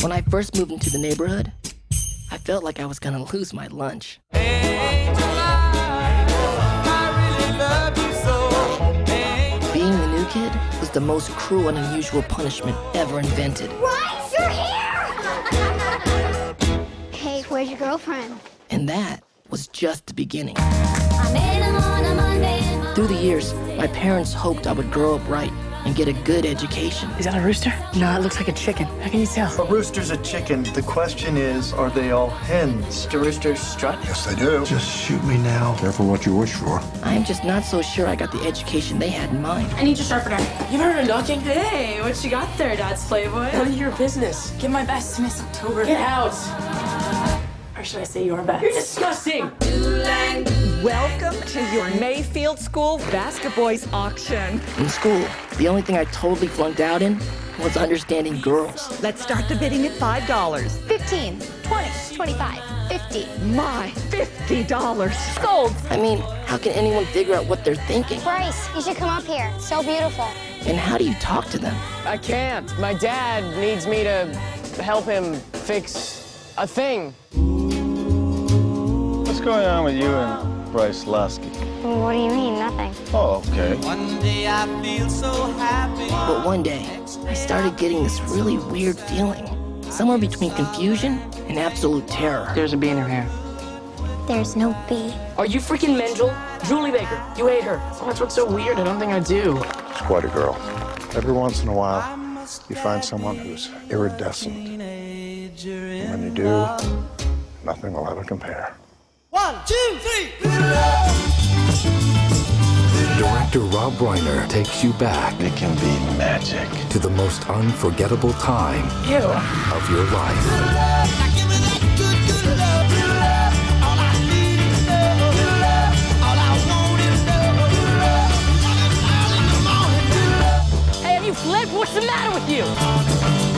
When I first moved into the neighborhood, I felt like I was gonna lose my lunch. Angel, I really love you so. Being the new kid was the most cruel and unusual punishment ever invented. Bryce, you're here! Hey, where's your girlfriend? And that was just the beginning. Through the years, my parents hoped I would grow up right and get a good education. Is that a rooster? No, it looks like a chicken. How can you tell? A rooster's a chicken. The question is, are they all hens? Do roosters strut? Yes, they do. Just shoot me now. Careful what you wish for. I'm just not so sure I got the education they had in mind. I need your sharpener. You've heard of knocking? Hey, what you got there, Dad's Playboy? None of your business. Give my best to Miss October. Get out. Or should I say your best? You're disgusting. Welcome to your Mayfield School Basket Boys auction. In school, the only thing I totally flunked out in was understanding girls. Let's start the bidding at $5. 15, 20, 25, 50. My $50. Sold. I mean, how can anyone figure out what they're thinking? Bryce, you should come up here. It's so beautiful. And how do you talk to them? I can't. My dad needs me to help him fix a thing. What's going on with you and Bryce Lasky? What do you mean? Nothing. Oh, okay. One day I feel so happy. But one day, I started getting this really weird feeling. Somewhere between confusion and absolute terror. There's a bee in her hair. There's no bee. Are you freaking Mendel? Julie Baker, you hate her. Oh, that's what's so weird. I don't think I do. She's quite a girl. Every once in a while, you find someone who's iridescent. And when you do, nothing will ever compare. 1, 2, 3. Director Rob Reiner takes you back. It can be magic. To the most unforgettable time of your life. Hey, have you fled? What's the matter with you?